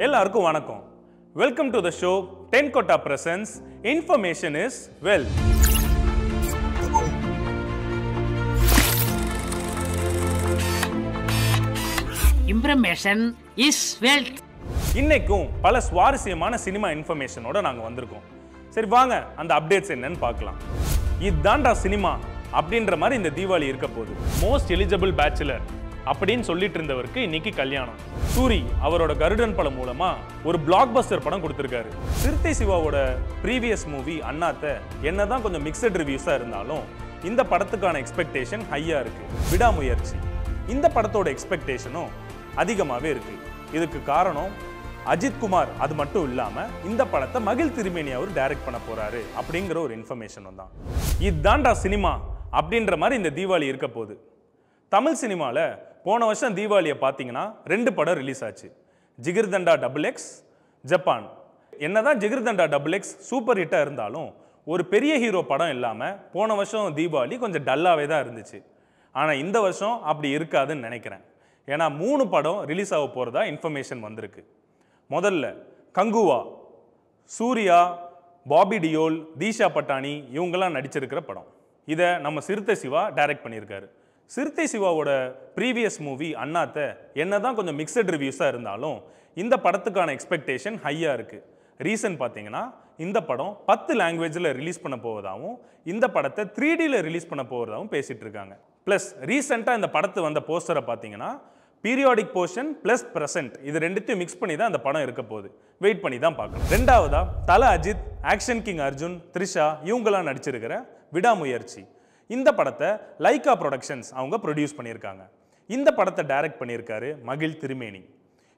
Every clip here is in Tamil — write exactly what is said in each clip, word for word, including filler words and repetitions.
Hello everyone. Welcome to the show Tentkotta Presents. Information is wealth. Information is wealth. இன்னைக்கும் பல சுவாரஸ்யமான சினிமா இன்ஃபர்மேஷனோட நாங்க வந்திருக்கோம். சரி வாங்க அந்த அப்டேட்ஸ் என்னன்னு பார்க்கலாம். இதுதான்டா சினிமா அப்படின்ற மாதிரி இந்த தீபாவளி இருக்க போகுது. மோஸ்ட் எலிஜிபிள் பேச்சுலர் அப்படினு சொல்லிட்டு இருந்தவருக்கு இன்னைக்கு கல்யாணம். சூரி அவரோட கருடன் படம் மூலமா ஒரு பிளாக்பஸ்டர் படம் கொடுத்திருக்காரு. சிறுத்தை சிவாவோட ப்ரீவியஸ் மூவி அண்ணாத்த என்னதான் கொஞ்சம் மிக்ஸ்ட் ரிவ்யூஸா இருந்தாலும் இந்த படத்துக்கான எக்ஸ்பெக்டேஷன் ஹையா இருக்கு. விடாமுயற்சி இந்த படத்தோட எக்ஸ்பெக்டேஷனும் அதிகமாவே இருக்கு. இதுக்கு காரணம் அஜித் குமார் அது மட்டும் இல்லாம இந்த படத்தை மகிழ் திருமேனி அவர் டைரக்ட் பண்ண போறாரு அப்படிங்கற ஒரு இன்ஃபர்மேஷனும் தான். இதுதான்டா சினிமா அப்படின்ற மாதிரி இந்த தீபாவளி இருக்க போகுது. தமிழ் சினிமால போன வருஷம் தீபாவளியை பார்த்தீங்கன்னா ரெண்டு படம் ரிலீஸ் ஆச்சு. Jigarthanda double X Japan. என்னதான் ஜிகிர்தண்டா டபுள் எக்ஸ் சூப்பர் ஹிட்டாக இருந்தாலும் ஒரு பெரிய ஹீரோ படம் இல்லாமல் போன வருஷம் தீபாவளி கொஞ்சம் டல்லாகவே தான் இருந்துச்சு. ஆனால் இந்த வருஷம் அப்படி இருக்காதுன்னு நினைக்கிறேன். ஏன்னா மூணு படம் ரிலீஸ் ஆக போகிறதா இன்ஃபர்மேஷன் வந்திருக்கு. முதல்ல கங்குவா, சூர்யா, பாபி டியோல், தீஷா பட்டானி இவங்கெல்லாம் நடிச்சிருக்கிற படம். இதை நம்ம சிறுத்தை சிவா டைரக்ட் பண்ணியிருக்காரு. சிறுத்தை சிவாவோட ப்ரீவியஸ் மூவி அண்ணாத்த என்னதான் கொஞ்சம் மிக்சட் ரிவ்யூஸாக இருந்தாலும் இந்த படத்துக்கான எக்ஸ்பெக்டேஷன் ஹையாக இருக்குது. ரீசன் பார்த்தீங்கன்னா இந்த படம் பத்து லாங்குவேஜில் ரிலீஸ் பண்ண போவதாகவும் இந்த படத்தை த்ரீ டியில் ரிலீஸ் பண்ண போவதாகவும் பேசிகிட்டு இருக்காங்க. ப்ளஸ் ரீசெண்டாக இந்த படத்து வந்த போஸ்டரை பார்த்தீங்கன்னா பீரியாடிக் போர்ஷன் ப்ளஸ் ப்ரெசென்ட் இது ரெண்டுத்தையும் மிக்ஸ் பண்ணி தான் அந்த படம் இருக்க போகுது. வெயிட் பண்ணி தான் பார்க்கணும். ரெண்டாவதாக தல அஜித், ஆக்ஷன் கிங் அர்ஜுன், த்ரிஷா இவங்களாம் நடிச்சிருக்கிற விடாமுயற்சி இந்த படத்தை லைக்கா ப்ரொடக்ஷன்ஸ் அவங்க ப்ரொடியூஸ் பண்ணியிருக்காங்க. இந்த படத்தை டைரக்ட் பண்ணியிருக்காரு மகிழ் திருமேனி.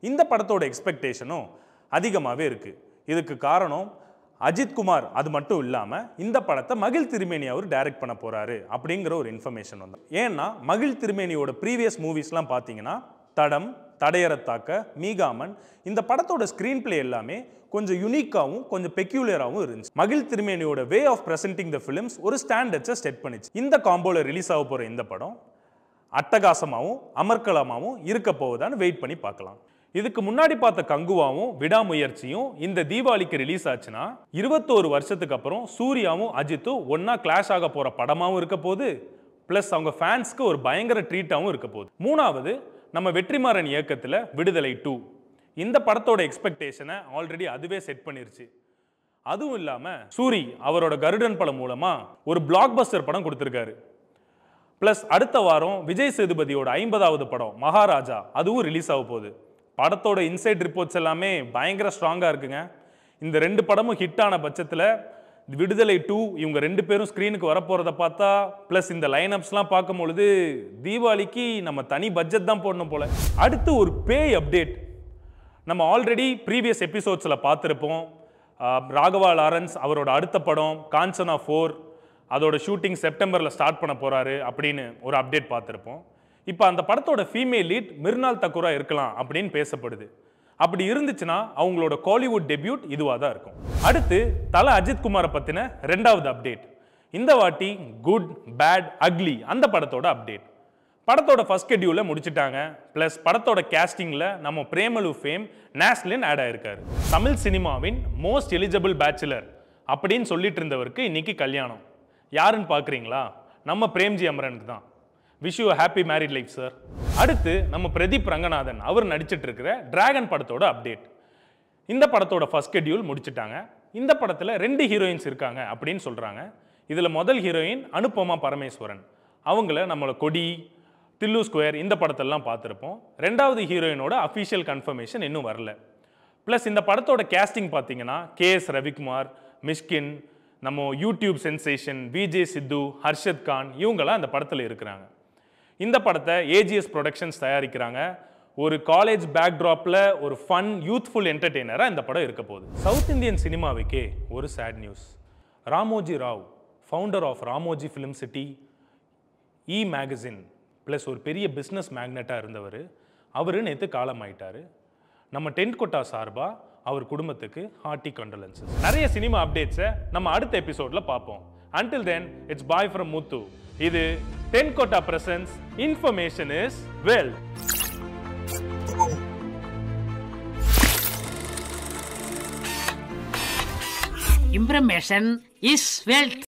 இந்த படத்தோட எக்ஸ்பெக்டேஷனும் அதிகமாகவே இருக்குது. இதுக்கு காரணம் அஜித் குமார் அது மட்டும் இல்லாமல் இந்த படத்தை மகிழ் திருமேனி அவர் டைரக்ட் பண்ண போகிறாரு அப்படிங்கிற ஒரு இன்ஃபர்மேஷன் வந்து. ஏன்னா மகிழ் திருமேனியோட ப்ரீவியஸ் மூவிஸ்லாம் பார்த்தீங்கன்னா தடம், தடையறத்தாக்க, மீகாமன் இந்த படத்தோட ஸ்க்ரீன் பிளே எல்லாமே கொஞ்சம் யூனிக்காகவும் கொஞ்சம் பெக்யூலராகவும் இருந்துச்சு. மகிழ் திருமேனியோட way of presenting the films ஒரு ஸ்டாண்டர்ட்ஸை செட் பண்ணிச்சு. இந்த காம்போவில் ரிலீஸ் ஆக போகிற இந்த படம் அட்டகாசமாகவும் அமர்க்கலமாகவும் இருக்க போகுதான்னு வெயிட் பண்ணி பார்க்கலாம். இதுக்கு முன்னாடி பார்த்த கங்குவாவும் விடாமுயற்சியும் இந்த தீபாவளிக்கு ரிலீஸ் ஆச்சுன்னா இருபத்தோரு வருஷத்துக்கு அப்புறம் சூர்யாவும் அஜித்தும் ஒன்னா கிளாஷ் ஆக போகிற படமாகவும் இருக்க போது ப்ளஸ் அவங்க ஃபேன்ஸ்க்கு ஒரு பயங்கர ட்ரீட்டாகவும் இருக்க போகுது. மூணாவது நம்ம வெற்றிமாறன் இயக்கத்தில் விடுதலை டூ இந்த படத்தோட எக்ஸ்பெக்டேஷனை ஆல்ரெடி அதுவே செட் பண்ணிருச்சு. அதுவும் இல்லாமல் சூரி அவரோட கருடன் படம் மூலமாக ஒரு பிளாக்பஸ்டர் படம் கொடுத்துருக்காரு. ப்ளஸ் அடுத்த வாரம் விஜய் சேதுபதியோட ஐம்பதாவது படம் மகாராஜா அதுவும் ரிலீஸ் ஆக போகுது. படத்தோட இன்சைட் ரிப்போர்ட்ஸ் எல்லாமே பயங்கர ஸ்ட்ராங்காக இருக்குங்க. இந்த ரெண்டு படமும் ஹிட் ஆன பட்சத்தில் விடுதலை டூ இவங்க ரெண்டு பேரும் ஸ்க்ரீனுக்கு வரப்போகிறத பார்த்தா ப்ளஸ் இந்த லைனப்ஸ்லாம் பார்க்கும்பொழுது தீபாவளிக்கு நம்ம தனி பட்ஜெட் தான் போடணும் போல். அடுத்து ஒரு பேய் அப்டேட். நம்ம ஆல்ரெடி ப்ரீவியஸ் எபிசோட்ஸில் பார்த்துருப்போம். ராகவா லாரன்ஸ் அவரோட அடுத்த படம் காஞ்சனா ஃபோர் அதோட ஷூட்டிங் செப்டம்பரில் ஸ்டார்ட் பண்ண போகிறாரு அப்படின்னு ஒரு அப்டேட் பார்த்துருப்போம். இப்போ அந்த படத்தோட ஃபீமேல் லீட் மிர்னால் தக்குரா இருக்கலாம் அப்படின்னு பேசப்படுது. அப்படி இருந்துச்சுன்னா அவங்களோட காலிவுட் டெபியூட் இதுவாக தான் இருக்கும். அடுத்து தல அஜித் குமாரை பற்றின ரெண்டாவது அப்டேட். இந்த வாட்டி குட் பேட் அக்லி அந்த படத்தோட அப்டேட். படத்தோட ஃபர்ஸ்ட் ஷெட்யூலை முடிச்சுட்டாங்க. ப்ளஸ் படத்தோட கேஸ்டிங்கில் நம்ம பிரேமலு ஃபேம் நேஷ்லின் ஆட் ஆயிருக்காரு. தமிழ் சினிமாவின் மோஸ்ட் எலிஜிபிள் பேச்சுலர் அப்படின்னு சொல்லிட்டு இருந்தவருக்கு இன்னைக்கு கல்யாணம். யாருன்னு பார்க்குறீங்களா? நம்ம பிரேம்ஜி அமரனுக்கு தான். Wish you happy married life sir. அடுத்து நம்ம பிரதீப் ரங்கநாதன் அவர் நடிச்சிட்டு இருக்கிற டிராகன் படத்தோட அப்டேட். இந்த படத்தோட ஃபர்ஸ்ட் ஷெட்யூல் முடிச்சுட்டாங்க. இந்த படத்தில் ரெண்டு ஹீரோயின்ஸ் இருக்காங்க அப்படின்னு சொல்கிறாங்க. இதில் முதல் ஹீரோயின் அனுப்பமா பரமேஸ்வரன். அவங்கள நம்மளோட கொடி, தில்லு ஸ்கொயர் இந்த படத்தெல்லாம் பார்த்துருப்போம். ரெண்டாவது ஹீரோயினோட அஃபிஷியல் கன்ஃபர்மேஷன் இன்னும் வரல. ப்ளஸ் இந்த படத்தோட கேஸ்டிங் பார்த்தீங்கன்னா கேஎஸ் ரவிக்குமார், மிஷ்கின், நம்ம YouTube sensation VJ Siddhu, Harshath Khan இவங்களாம் இந்த படத்தில் இருக்கிறாங்க. இந்த படத்தை ஏஜிஎஸ் ப்ரொடக்ஷன்ஸ் தயாரிக்கிறாங்க. ஒரு காலேஜ் பேக்ட்ராப்பில் ஒரு ஃபன் யூத்ஃபுல் என்டர்டெய்னராக இந்த படம் இருக்க போகுது. சவுத் இந்தியன் சினிமாவுக்கே ஒரு sad news. Ramoji Rao, founder of Ramoji film City, e magazine plus ஒரு பெரிய பிஸ்னஸ் மேக்னட்டாக இருந்தவர், அவர் நேற்று காலமாயிட்டார். நம்ம டென்ட்கொட்டா சார்பாக அவர் குடும்பத்துக்கு ஹார்ட்டி கண்டலன்சஸ். நிறைய சினிமா அப்டேட்ஸை நம்ம அடுத்த எபிசோடில் பார்ப்போம். Until then it's bye from Muthu. இது Tentkotta Presents. Information is wealth. Information is wealth.